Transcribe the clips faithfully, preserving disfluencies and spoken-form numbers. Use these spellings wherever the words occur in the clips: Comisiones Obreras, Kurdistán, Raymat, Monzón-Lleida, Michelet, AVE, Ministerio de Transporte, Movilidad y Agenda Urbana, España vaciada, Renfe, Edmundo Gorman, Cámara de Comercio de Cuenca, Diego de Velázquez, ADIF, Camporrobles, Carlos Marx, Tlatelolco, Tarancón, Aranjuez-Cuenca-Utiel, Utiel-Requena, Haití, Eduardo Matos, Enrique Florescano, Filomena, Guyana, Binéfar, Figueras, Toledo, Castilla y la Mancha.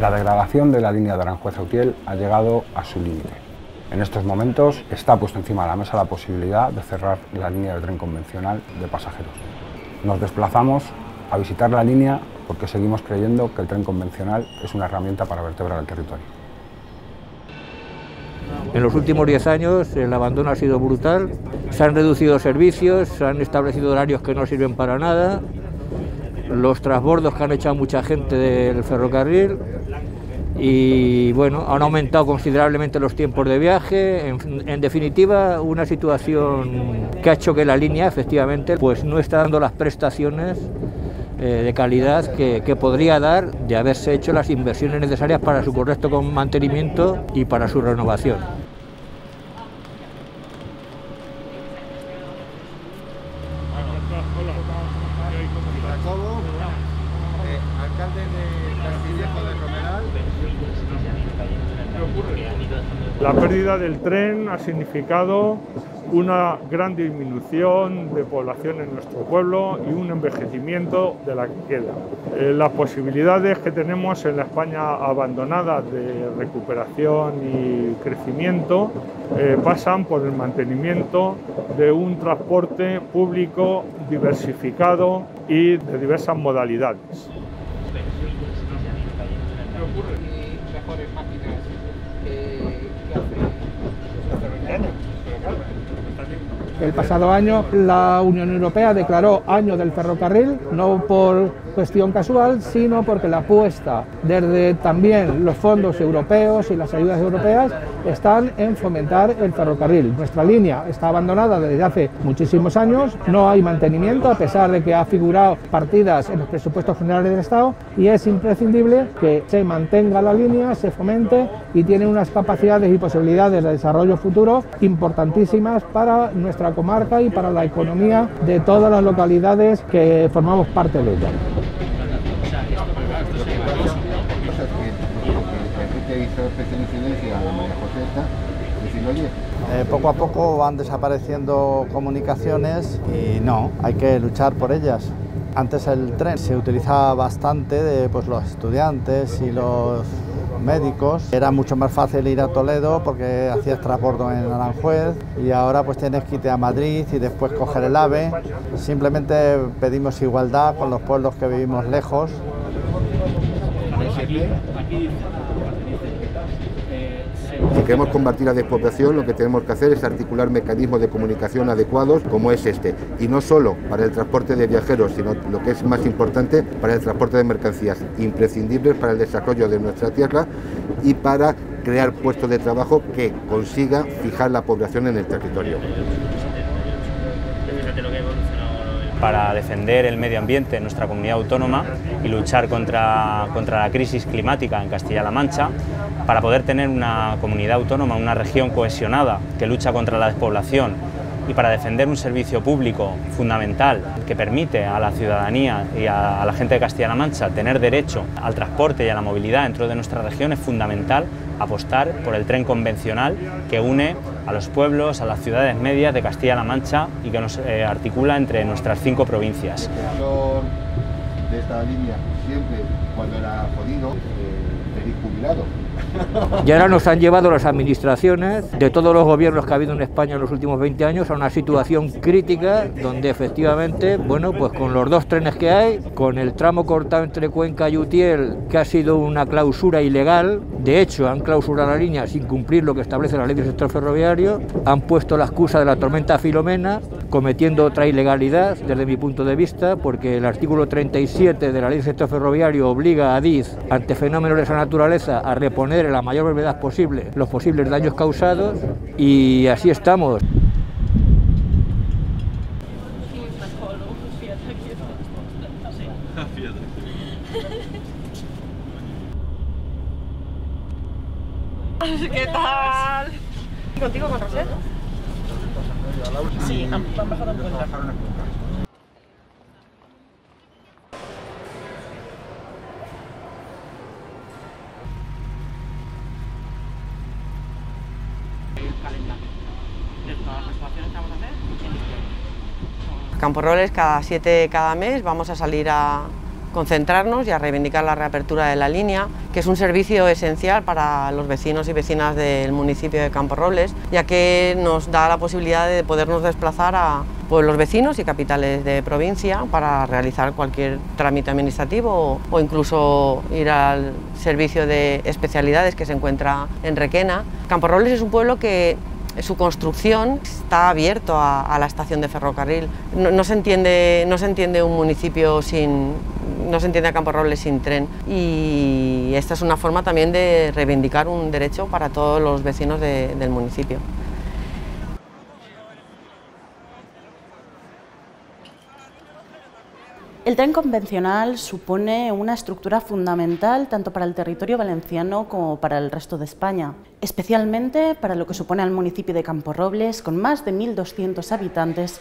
La degradación de la línea de Aranjuez-Utiel ha llegado a su límite. En estos momentos está puesta encima de la mesa la posibilidad de cerrar la línea de tren convencional de pasajeros. Nos desplazamos a visitar la línea porque seguimos creyendo que el tren convencional es una herramienta para vertebrar el territorio. En los últimos diez años el abandono ha sido brutal. Se han reducido servicios, se han establecido horarios que no sirven para nada, los transbordos que han echado mucha gente del ferrocarril y, bueno, han aumentado considerablemente los tiempos de viaje. En, en definitiva, una situación que ha hecho que la línea, efectivamente, pues no está dando las prestaciones eh, de calidad que, que podría dar de haberse hecho las inversiones necesarias para su correcto mantenimiento y para su renovación. La pérdida del tren ha significado una gran disminución de población en nuestro pueblo y un envejecimiento de la que queda. Eh, las posibilidades que tenemos en la España abandonada de recuperación y crecimiento eh, pasan por el mantenimiento de un transporte público diversificado y de diversas modalidades. El pasado año la Unión Europea declaró año del ferrocarril, no por cuestión casual, sino porque la apuesta desde también los fondos europeos y las ayudas europeas están en fomentar el ferrocarril. Nuestra línea está abandonada desde hace muchísimos años, no hay mantenimiento a pesar de que ha figurado partidas en los presupuestos generales del Estado y es imprescindible que se mantenga la línea, se fomente y tiene unas capacidades y posibilidades de desarrollo futuro importantísimas para nuestra comarca y para la economía de todas las localidades que formamos parte de ella. Eh, poco a poco van desapareciendo comunicaciones y no, hay que luchar por ellas. Antes el tren se utilizaba bastante de pues, los estudiantes y los médicos. Era mucho más fácil ir a Toledo porque hacías transbordo en Aranjuez y ahora pues tienes que irte a Madrid y después coger el AVE. Simplemente pedimos igualdad con los pueblos que vivimos lejos. Si queremos combatir la despoblación, lo que tenemos que hacer es articular mecanismos de comunicación adecuados como es este, y no solo para el transporte de viajeros, sino lo que es más importante para el transporte de mercancías, imprescindibles para el desarrollo de nuestra tierra y para crear puestos de trabajo que consiga fijar la población en el territorio. Para defender el medio ambiente en nuestra comunidad autónoma y luchar contra, contra la crisis climática en Castilla y la Mancha, para poder tener una comunidad autónoma, una región cohesionada que lucha contra la despoblación y para defender un servicio público fundamental que permite a la ciudadanía y a la gente de Castilla-La Mancha tener derecho al transporte y a la movilidad dentro de nuestra región, es fundamental apostar por el tren convencional que une a los pueblos, a las ciudades medias de Castilla-La Mancha y que nos eh, articula entre nuestras cinco provincias. De esta línea, siempre cuando era jodido, feliz jubilado. Y ahora nos han llevado las administraciones de todos los gobiernos que ha habido en España en los últimos veinte años a una situación crítica donde efectivamente, bueno, pues con los dos trenes que hay, con el tramo cortado entre Cuenca y Utiel, que ha sido una clausura ilegal, de hecho han clausurado la línea sin cumplir lo que establece la ley del sector ferroviario, han puesto la excusa de la tormenta Filomena, cometiendo otra ilegalidad desde mi punto de vista, porque el artículo treinta y siete de la ley del sector ferroviario obliga a ADIF, ante fenómenos de esa naturaleza, a reponer en la mayor brevedad posible los posibles daños causados y así estamos. ¿Qué tal? ¿Contigo con Rosel? Sí, han bajado en Cuenca. Camporrobles, cada siete cada mes vamos a salir a concentrarnos y a reivindicar la reapertura de la línea, que es un servicio esencial para los vecinos y vecinas del municipio de Camporrobles, ya que nos da la posibilidad de podernos desplazar a pueblos vecinos y capitales de provincia para realizar cualquier trámite administrativo o incluso ir al servicio de especialidades que se encuentra en Requena. Camporrobles es un pueblo que su construcción está abierto a, a la estación de ferrocarril. No, no, se entiende, no se entiende un municipio sin... no se entiende a Camporrobles sin tren, y esta es una forma también de reivindicar un derecho para todos los vecinos de, del municipio. El tren convencional supone una estructura fundamental tanto para el territorio valenciano como para el resto de España, especialmente para lo que supone al municipio de Camporrobles, con más de mil doscientos habitantes.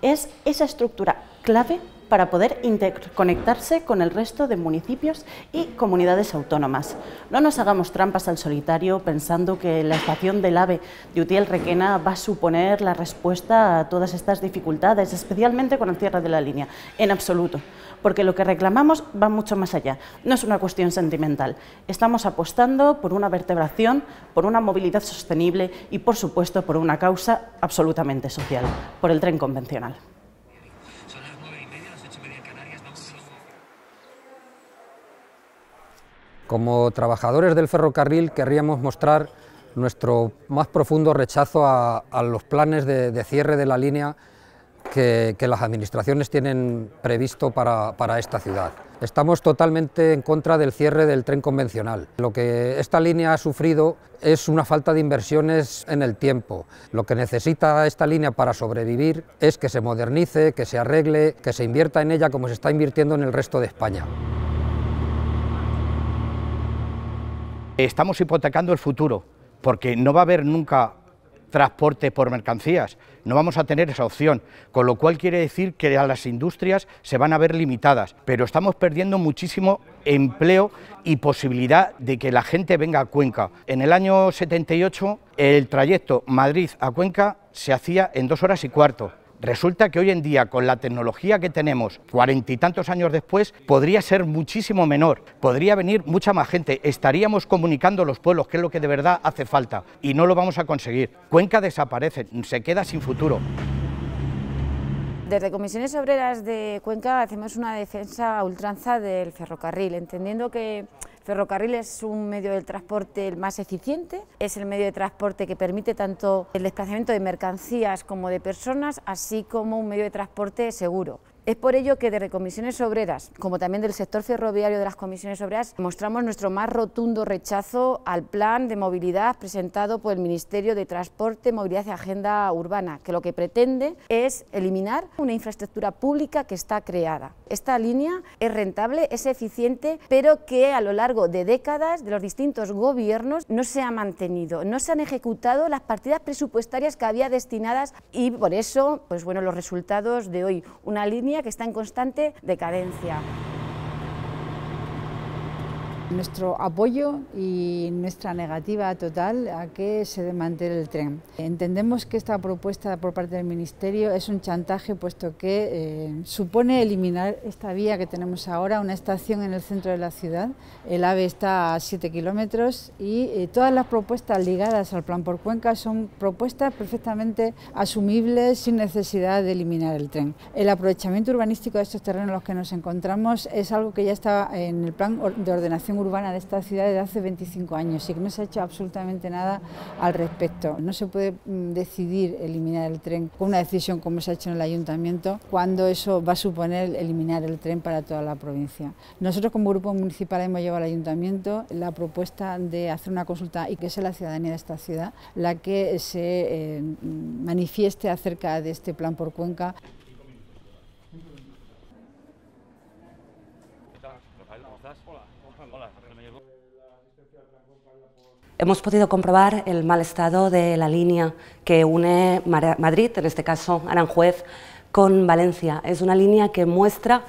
Es esa estructura clave para poder interconectarse con el resto de municipios y comunidades autónomas. No nos hagamos trampas al solitario pensando que la estación del AVE de Utiel-Requena va a suponer la respuesta a todas estas dificultades, especialmente con el cierre de la línea. En absoluto, porque lo que reclamamos va mucho más allá. No es una cuestión sentimental. Estamos apostando por una vertebración, por una movilidad sostenible y, por supuesto, por una causa absolutamente social, por el tren convencional. Como trabajadores del ferrocarril querríamos mostrar nuestro más profundo rechazo a, a los planes de, de cierre de la línea que, que las administraciones tienen previsto para, para esta ciudad. Estamos totalmente en contra del cierre del tren convencional. Lo que esta línea ha sufrido es una falta de inversiones en el tiempo. Lo que necesita esta línea para sobrevivir es que se modernice, que se arregle, que se invierta en ella como se está invirtiendo en el resto de España. Estamos hipotecando el futuro, porque no va a haber nunca transporte por mercancías, no vamos a tener esa opción, con lo cual quiere decir que a las industrias se van a ver limitadas, pero estamos perdiendo muchísimo empleo y posibilidad de que la gente venga a Cuenca. En el año setenta y ocho el trayecto Madrid a Cuenca se hacía en dos horas y cuarto. Resulta que hoy en día, con la tecnología que tenemos, cuarenta y tantos años después, podría ser muchísimo menor, podría venir mucha más gente, estaríamos comunicando los pueblos, que es lo que de verdad hace falta, y no lo vamos a conseguir. Cuenca desaparece, se queda sin futuro. Desde Comisiones Obreras de Cuenca hacemos una defensa a ultranza del ferrocarril, entendiendo que ferrocarril es un medio de transporte el más eficiente, es el medio de transporte que permite tanto el desplazamiento de mercancías como de personas, así como un medio de transporte seguro. Es por ello que desde Comisiones Obreras, como también del sector ferroviario de las Comisiones Obreras, mostramos nuestro más rotundo rechazo al plan de movilidad presentado por el Ministerio de Transporte, Movilidad y Agenda Urbana, que lo que pretende es eliminar una infraestructura pública que está creada. Esta línea es rentable, es eficiente, pero que a lo largo de décadas de los distintos gobiernos no se ha mantenido, no se han ejecutado las partidas presupuestarias que había destinadas, y por eso, pues bueno, los resultados de hoy, una línea que está en constante decadencia. Nuestro apoyo y nuestra negativa total a que se desmantele el tren. Entendemos que esta propuesta por parte del Ministerio es un chantaje, puesto que eh, supone eliminar esta vía que tenemos ahora, una estación en el centro de la ciudad. El AVE está a siete kilómetros y eh, todas las propuestas ligadas al Plan por Cuenca son propuestas perfectamente asumibles sin necesidad de eliminar el tren. El aprovechamiento urbanístico de estos terrenos en los que nos encontramos es algo que ya está en el Plan de Ordenación Urbana de esta ciudad desde hace veinticinco años y que no se ha hecho absolutamente nada al respecto. No se puede decidir eliminar el tren con una decisión como se ha hecho en el ayuntamiento, cuando eso va a suponer eliminar el tren para toda la provincia. Nosotros como grupo municipal hemos llevado al ayuntamiento la propuesta de hacer una consulta y que sea la ciudadanía de esta ciudad la que se eh, manifieste acerca de este plan por Cuenca. Hemos podido comprobar el mal estado de la línea que une Madrid, en este caso Aranjuez, con Valencia. Es una línea que muestra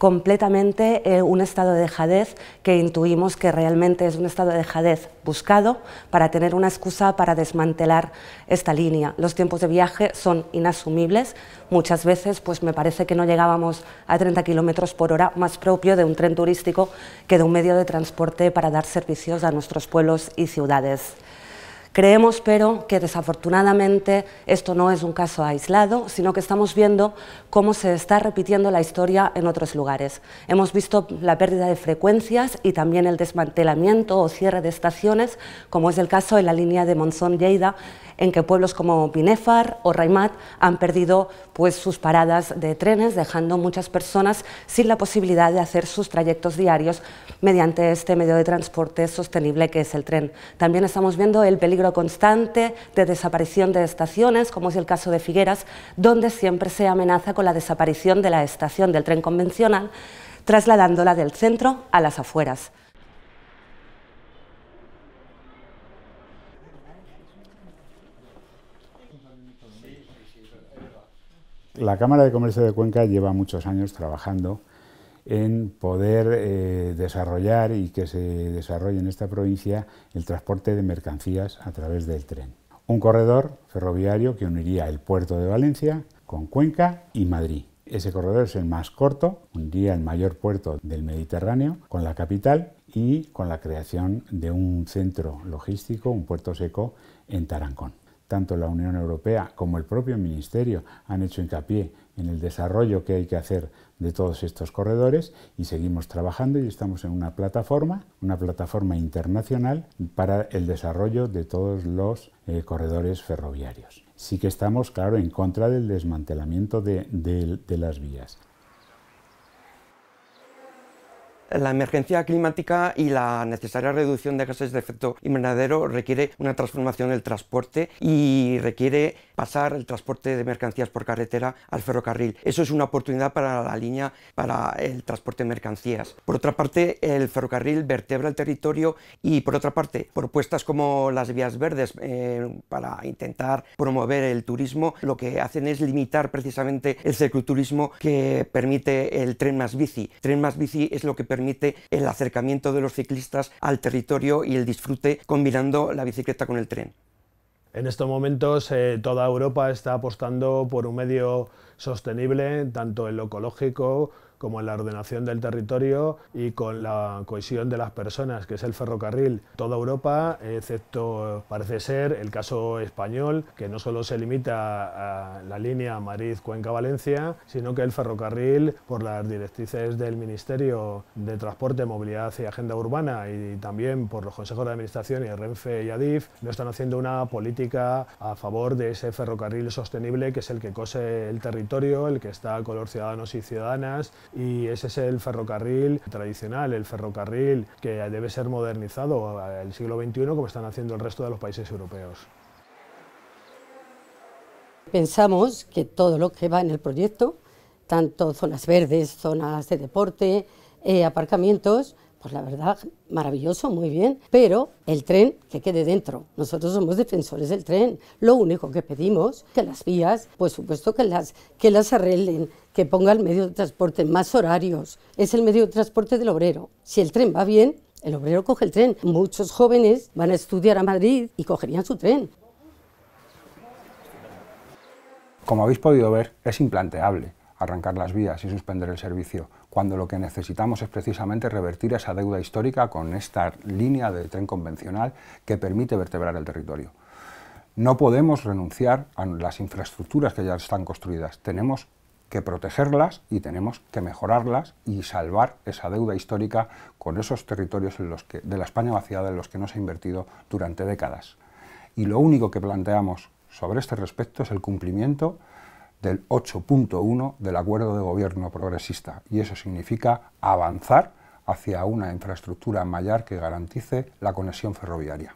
completamente eh, un estado de dejadez que intuimos que realmente es un estado de dejadez buscado para tener una excusa para desmantelar esta línea. Los tiempos de viaje son inasumibles, muchas veces pues me parece que no llegábamos a treinta kilómetros por hora, más propio de un tren turístico que de un medio de transporte para dar servicios a nuestros pueblos y ciudades. Creemos, pero, que desafortunadamente esto no es un caso aislado, sino que estamos viendo cómo se está repitiendo la historia en otros lugares. Hemos visto la pérdida de frecuencias y también el desmantelamiento o cierre de estaciones, como es el caso en la línea de Monzón-Lleida, en que pueblos como Binéfar o Raymat han perdido pues, sus paradas de trenes, dejando muchas personas sin la posibilidad de hacer sus trayectos diarios mediante este medio de transporte sostenible que es el tren. También estamos viendo el peligro constante de desaparición de estaciones, como es el caso de Figueras, donde siempre se amenaza con la desaparición de la estación del tren convencional, trasladándola del centro a las afueras. La Cámara de Comercio de Cuenca lleva muchos años trabajando en poder eh, desarrollar y que se desarrolle en esta provincia el transporte de mercancías a través del tren. Un corredor ferroviario que uniría el puerto de Valencia con Cuenca y Madrid. Ese corredor es el más corto, uniría el mayor puerto del Mediterráneo con la capital y con la creación de un centro logístico, un puerto seco en Tarancón. Tanto la Unión Europea como el propio Ministerio han hecho hincapié en el desarrollo que hay que hacer de todos estos corredores y seguimos trabajando y estamos en una plataforma, una plataforma internacional para el desarrollo de todos los eh, corredores ferroviarios. Sí que estamos, claro, en contra del desmantelamiento de, de, de las vías. La emergencia climática y la necesaria reducción de gases de efecto invernadero requiere una transformación del transporte y requiere pasar el transporte de mercancías por carretera al ferrocarril. Eso es una oportunidad para la línea para el transporte de mercancías. Por otra parte, el ferrocarril vertebra el territorio y, por otra parte, propuestas como las vías verdes eh, para intentar promover el turismo, lo que hacen es limitar precisamente el cicloturismo que permite el tren más bici. Tren más bici es lo que permite permite el acercamiento de los ciclistas al territorio y el disfrute combinando la bicicleta con el tren. En estos momentos eh, toda Europa está apostando por un medio sostenible, tanto en lo ecológico como en la ordenación del territorio y con la cohesión de las personas, que es el ferrocarril. Toda Europa, excepto parece ser el caso español, que no solo se limita a la línea Madrid-Cuenca-Valencia, sino que el ferrocarril, por las directrices del Ministerio de Transporte, Movilidad y Agenda Urbana y también por los consejos de administración y Renfe y A D I F, no están haciendo una política a favor de ese ferrocarril sostenible que es el que cose el territorio, el que está con los ciudadanos y ciudadanas, y ese es el ferrocarril tradicional, el ferrocarril que debe ser modernizado al siglo veintiuno como están haciendo el resto de los países europeos. Pensamos que todo lo que va en el proyecto, tanto zonas verdes, zonas de deporte, eh, aparcamientos, pues la verdad, maravilloso, muy bien, pero el tren que quede dentro. Nosotros somos defensores del tren. Lo único que pedimos, que las vías, por supuesto que las, que las arreglen, que pongan medio de transporte, más horarios. Es el medio de transporte del obrero. Si el tren va bien, el obrero coge el tren. Muchos jóvenes van a estudiar a Madrid y cogerían su tren. Como habéis podido ver, es implanteable arrancar las vías y suspender el servicio, cuando lo que necesitamos es precisamente revertir esa deuda histórica con esta línea de tren convencional que permite vertebrar el territorio. No podemos renunciar a las infraestructuras que ya están construidas, tenemos que protegerlas y tenemos que mejorarlas y salvar esa deuda histórica con esos territorios en los que, de la España vaciada en los que no se ha invertido durante décadas. Y lo único que planteamos sobre este respecto es el cumplimiento del ocho punto uno del Acuerdo de Gobierno Progresista, y eso significa avanzar hacia una infraestructura mayor que garantice la conexión ferroviaria.